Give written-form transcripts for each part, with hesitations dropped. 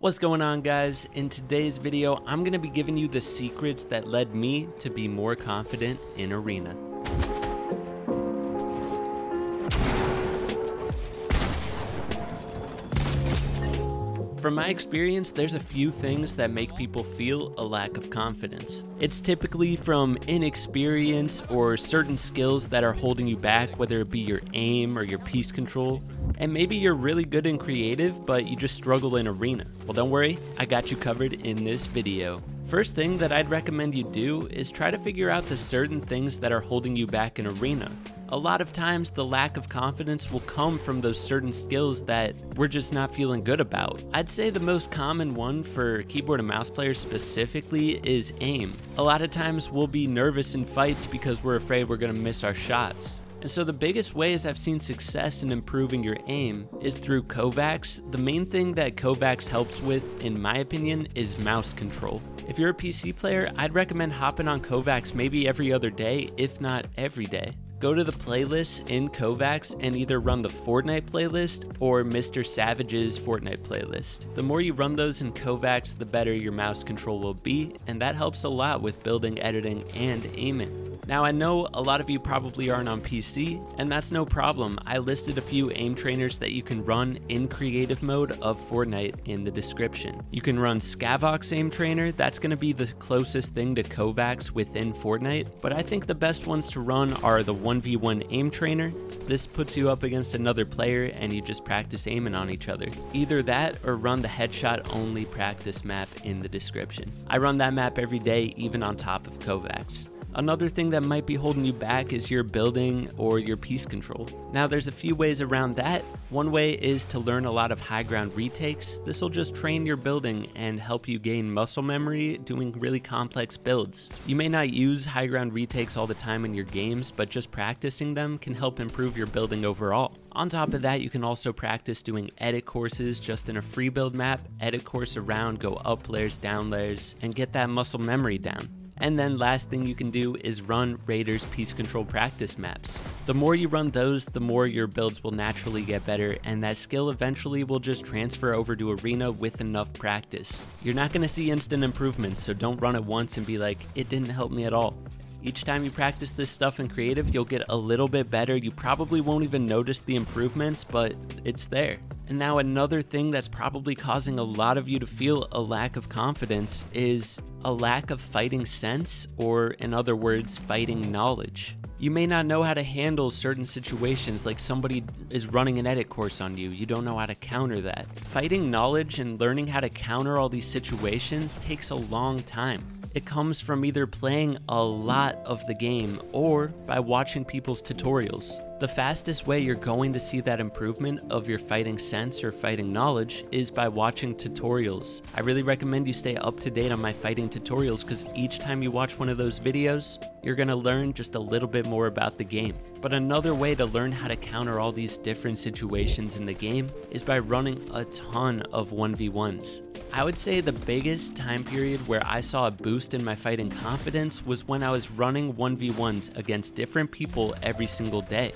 What's going on, guys? In today's video, I'm going to be giving you the secrets that led me to be more confident in Arena. From my experience, there's a few things that make people feel a lack of confidence. It's typically from inexperience or certain skills that are holding you back, whether it be your aim or your piece control. And maybe you're really good and creative, but you just struggle in Arena. Well, don't worry, I got you covered in this video. First thing that I'd recommend you do is try to figure out the certain things that are holding you back in Arena. A lot of times the lack of confidence will come from those certain skills that we're just not feeling good about. I'd say the most common one for keyboard and mouse players specifically is aim. A lot of times we'll be nervous in fights because we're afraid we're gonna miss our shots. And so the biggest ways I've seen success in improving your aim is through Kovaak's. The main thing that Kovaak's helps with, in my opinion, is mouse control. If you're a PC player, I'd recommend hopping on Kovaak's maybe every other day, if not every day. Go to the playlists in Kovaak's and either run the Fortnite playlist or Mr. Savage's Fortnite playlist. The more you run those in Kovaak's, the better your mouse control will be, and that helps a lot with building, editing, and aiming. Now, I know a lot of you probably aren't on PC, and that's no problem. I listed a few aim trainers that you can run in creative mode of Fortnite in the description. You can run Skaavoks aim trainer. That's gonna be the closest thing to Kovaak's within Fortnite, but I think the best ones to run are the 1v1 aim trainer. This puts you up against another player and you just practice aiming on each other. Either that or run the headshot only practice map in the description. I run that map every day, even on top of Kovaak's. Another thing that might be holding you back is your building or your piece control. Now, there's a few ways around that. One way is to learn a lot of high ground retakes. This will just train your building and help you gain muscle memory doing really complex builds. You may not use high ground retakes all the time in your games, but just practicing them can help improve your building overall. On top of that, you can also practice doing edit courses just in a free build map. Edit course around, go up layers, down layers, and get that muscle memory down. And then last thing you can do is run Raiders piece control practice maps. The more you run those, the more your builds will naturally get better, and that skill eventually will just transfer over to Arena with enough practice. You're not gonna see instant improvements, so don't run it once and be like, it didn't help me at all. Each time you practice this stuff in creative, you'll get a little bit better. You probably won't even notice the improvements, but it's there. And now another thing that's probably causing a lot of you to feel a lack of confidence is a lack of fighting sense, or in other words, fighting knowledge. You may not know how to handle certain situations, like somebody is running an edit course on you. You don't know how to counter that. Fighting knowledge and learning how to counter all these situations takes a long time. It comes from either playing a lot of the game or by watching people's tutorials. The fastest way you're going to see that improvement of your fighting sense or fighting knowledge is by watching tutorials. I really recommend you stay up to date on my fighting tutorials, because each time you watch one of those videos, you're gonna learn just a little bit more about the game. But another way to learn how to counter all these different situations in the game is by running a ton of 1v1s. I would say the biggest time period where I saw a boost in my fighting confidence was when I was running 1v1s against different people every single day.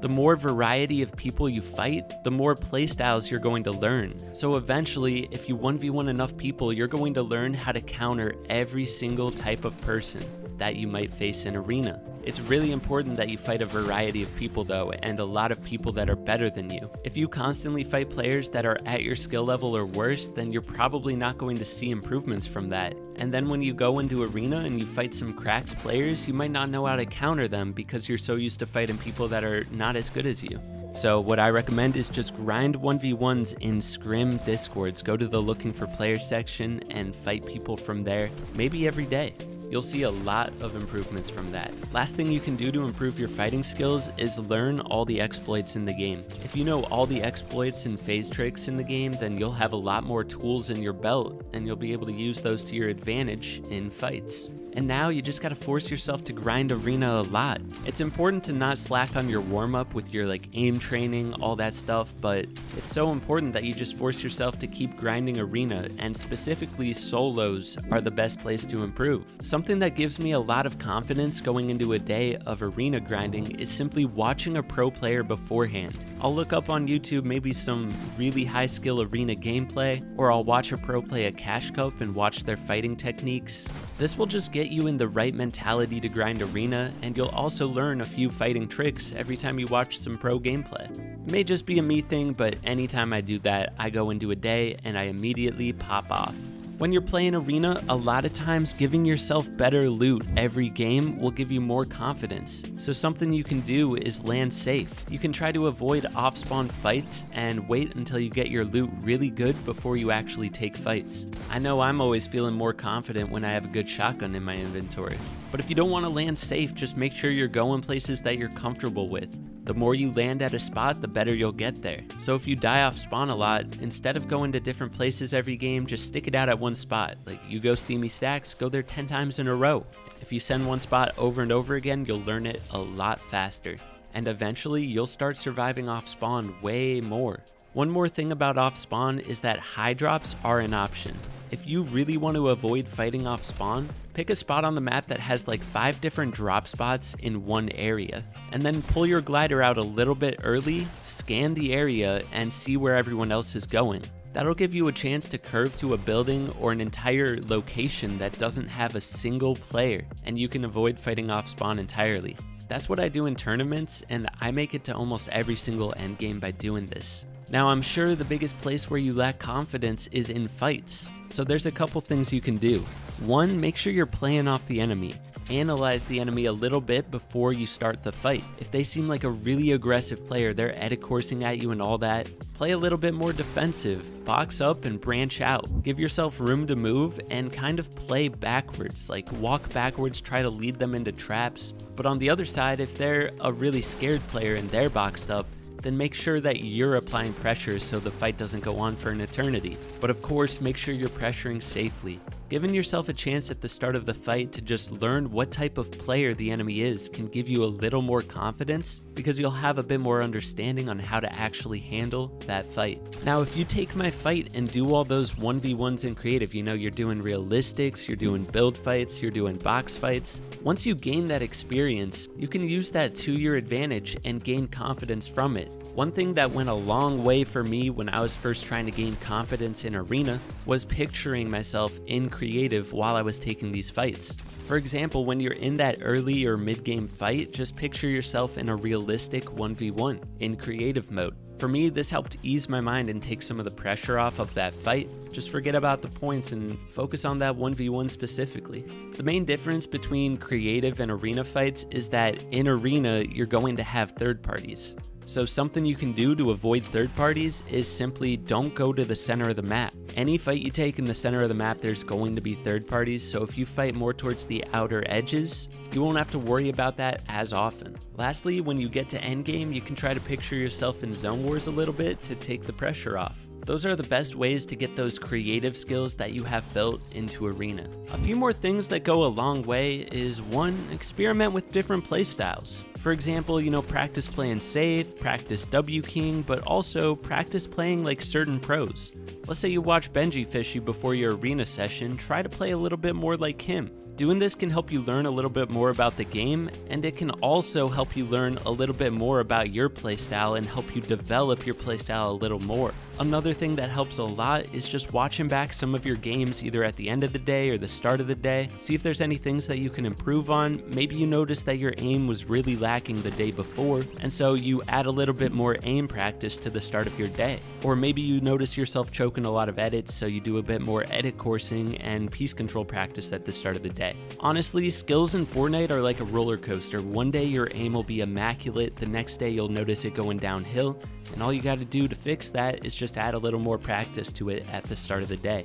The more variety of people you fight, the more playstyles you're going to learn. So eventually, if you 1v1 enough people, you're going to learn how to counter every single type of person that you might face in Arena. It's really important that you fight a variety of people though, and a lot of people that are better than you. If you constantly fight players that are at your skill level or worse, then you're probably not going to see improvements from that. And then when you go into Arena and you fight some cracked players, you might not know how to counter them because you're so used to fighting people that are not as good as you. So what I recommend is just grind 1v1s in Scrim Discords. Go to the looking for players section and fight people from there, maybe every day. You'll see a lot of improvements from that. Last thing you can do to improve your fighting skills is learn all the exploits in the game. If you know all the exploits and phase tricks in the game, then you'll have a lot more tools in your belt and you'll be able to use those to your advantage in fights. And now you just gotta force yourself to grind Arena a lot. It's important to not slack on your warm-up with your aim training, all that stuff, but it's so important that you just force yourself to keep grinding Arena, and specifically solos are the best place to improve. Some Something that gives me a lot of confidence going into a day of arena grinding is simply watching a pro player beforehand. I'll look up on YouTube maybe some really high skill arena gameplay, or I'll watch a pro play a cash cup and watch their fighting techniques. This will just get you in the right mentality to grind arena, and you'll also learn a few fighting tricks every time you watch some pro gameplay. It may just be a me thing, but anytime I do that, I go into a day and I immediately pop off. When you're playing arena, a lot of times giving yourself better loot every game will give you more confidence. So something you can do is land safe. You can try to avoid off-spawn fights and wait until you get your loot really good before you actually take fights. I know I'm always feeling more confident when I have a good shotgun in my inventory. But if you don't want to land safe, just make sure you're going places that you're comfortable with. The more you land at a spot, the better you'll get there. So if you die off spawn a lot, instead of going to different places every game, just stick it out at one spot. Like, you go Steamy Stacks, go there 10 times in a row. If you send one spot over and over again, you'll learn it a lot faster. And eventually, you'll start surviving off spawn way more. One more thing about off spawn is that high drops are an option. If you really want to avoid fighting off spawn, pick a spot on the map that has like 5 different drop spots in one area, and then pull your glider out a little bit early, scan the area, and see where everyone else is going. That'll give you a chance to curve to a building or an entire location that doesn't have a single player, and you can avoid fighting off spawn entirely. That's what I do in tournaments, and I make it to almost every single endgame by doing this. Now, I'm sure the biggest place where you lack confidence is in fights, so there's a couple things you can do. One, make sure you're playing off the enemy. Analyze the enemy a little bit before you start the fight. If they seem like a really aggressive player, they're edit-coursing at you and all that, play a little bit more defensive, box up and branch out. Give yourself room to move and kind of play backwards, like walk backwards, try to lead them into traps. But on the other side, if they're a really scared player and they're boxed up, then make sure that you're applying pressure so the fight doesn't go on for an eternity. But of course, make sure you're pressuring safely. Giving yourself a chance at the start of the fight to just learn what type of player the enemy is can give you a little more confidence, because you'll have a bit more understanding on how to actually handle that fight. Now, if you take my fight and do all those 1v1s in creative, you know, you're doing realistics, you're doing build fights, you're doing box fights. Once you gain that experience, you can use that to your advantage and gain confidence from it. One thing that went a long way for me when I was first trying to gain confidence in arena was picturing myself in creative while I was taking these fights. For example, when you're in that early or mid-game fight, just picture yourself in a realistic 1v1 in creative mode. For me, this helped ease my mind and take some of the pressure off of that fight. Just forget about the points and focus on that 1v1 specifically. The main difference between creative and arena fights is that in arena, you're going to have third parties. So something you can do to avoid third parties is simply don't go to the center of the map. Any fight you take in the center of the map, there's going to be third parties, so if you fight more towards the outer edges, you won't have to worry about that as often. Lastly, when you get to endgame, you can try to picture yourself in zone wars a little bit to take the pressure off. Those are the best ways to get those creative skills that you have built into arena. A few more things that go a long way is 1, experiment with different playstyles. For example, you know, practice playing safe, practice W King, but also practice playing like certain pros. Let's say you watch Benji Fishy before your arena session, try to play a little bit more like him. Doing this can help you learn a little bit more about the game, and it can also help you learn a little bit more about your playstyle and help you develop your playstyle a little more. Another thing that helps a lot is just watching back some of your games either at the end of the day or the start of the day. See if there's any things that you can improve on. Maybe you noticed that your aim was really lacking the day before, and so you add a little bit more aim practice to the start of your day. Or maybe you notice yourself choking a lot of edits, so you do a bit more edit coursing and piece control practice at the start of the day. Honestly, skills in Fortnite are like a roller coaster. One day your aim will be immaculate, the next day you'll notice it going downhill, and all you gotta do to fix that is just add a little more practice to it at the start of the day.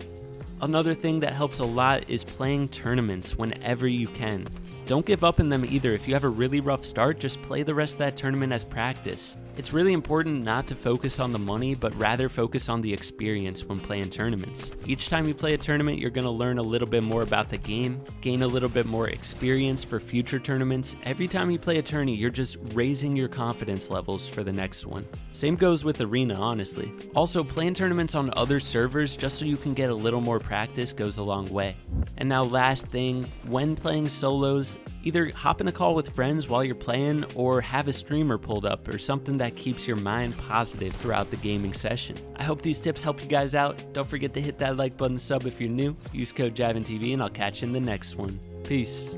Another thing that helps a lot is playing tournaments whenever you can. Don't give up in them either. If you have a really rough start, just play the rest of that tournament as practice. It's really important not to focus on the money, but rather focus on the experience when playing tournaments. Each time you play a tournament, you're going to learn a little bit more about the game, gain a little bit more experience for future tournaments. Every time you play a tourney, you're just raising your confidence levels for the next one. Same goes with arena, honestly. Also, playing tournaments on other servers just so you can get a little more practice goes a long way. And now last thing, when playing solos, either hop in a call with friends while you're playing or have a streamer pulled up or something that keeps your mind positive throughout the gaming session. I hope these tips help you guys out. Don't forget to hit that like button, sub if you're new, use code JavinTV, and I'll catch you in the next one. Peace.